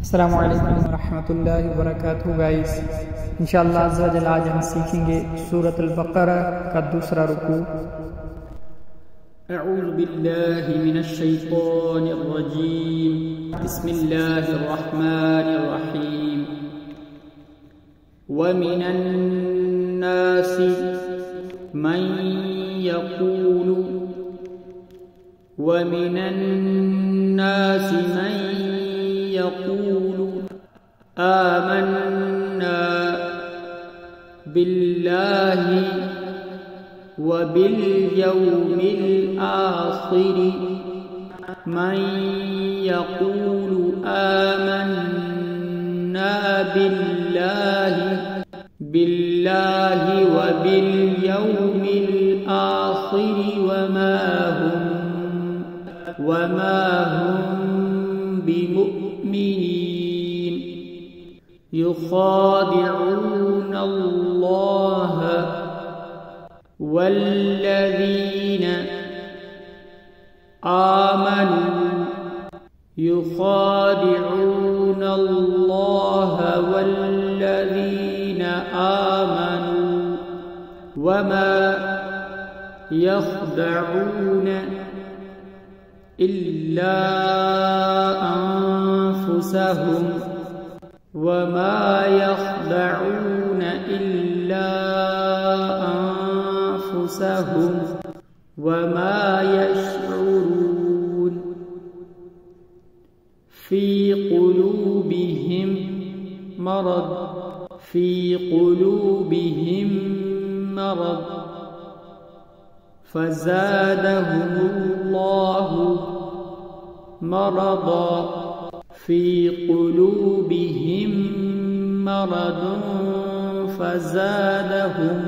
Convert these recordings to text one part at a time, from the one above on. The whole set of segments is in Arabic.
السلام علیکم ورحمۃ اللہ وبرکاتہ گائز، انشاءاللہ عز و جل آج ہم سیکھیں گے سورۃ البقرہ کا دوسرا رکوع۔ اعوذ باللہ من الشیطان الرجیم، بسم اللہ الرحمن الرحیم۔ وَمِنَ النَّاسِ مَن يَقُولُ آمنا بالله وباليوم الآخر، من يقول آمنا بالله وباليوم الآخر وما هم بمؤمنين، يخادعون الله والذين آمنوا، وما يخدعون إلا أنفسهم، وما يخدعون إلا أنفسهم وما يشعرون، في قلوبهم مرض فزادهم الله مرضا، فزادهم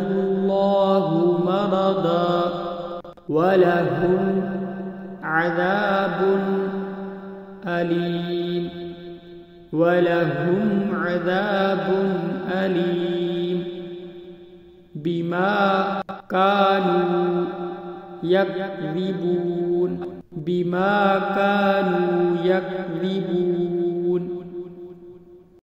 الله مرضا، ولهم عذاب أليم بما كانوا يكذبون